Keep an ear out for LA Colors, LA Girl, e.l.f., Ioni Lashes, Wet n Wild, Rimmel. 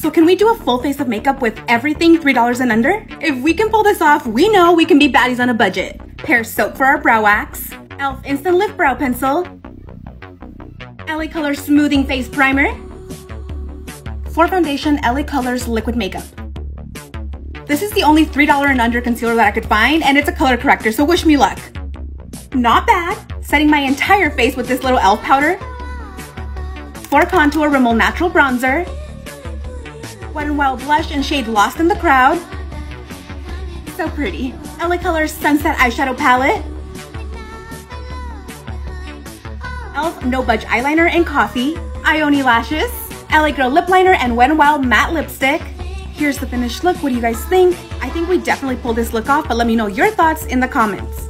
So can we do a full face of makeup with everything $3 and under? If we can pull this off, we know we can be baddies on a budget. Pear Soap for our brow wax, e.l.f. Instant Lift Brow Pencil, LA Colors Smoothing Face Primer, for foundation LA Colors Liquid Makeup. This is the only $3 and under concealer that I could find, and it's a color corrector, so wish me luck. Not bad, setting my entire face with this little e.l.f. powder. For contour, Rimmel Natural Bronzer, Wet n Wild blush and shade Lost in the Crowd. So pretty. LA Colors Sunset Eyeshadow Palette. e.l.f. No Budge Eyeliner and Coffee. Ioni Lashes. LA Girl Lip Liner and Wet n Wild Matte Lipstick. Here's the finished look. What do you guys think? I think we definitely pulled this look off, but let me know your thoughts in the comments.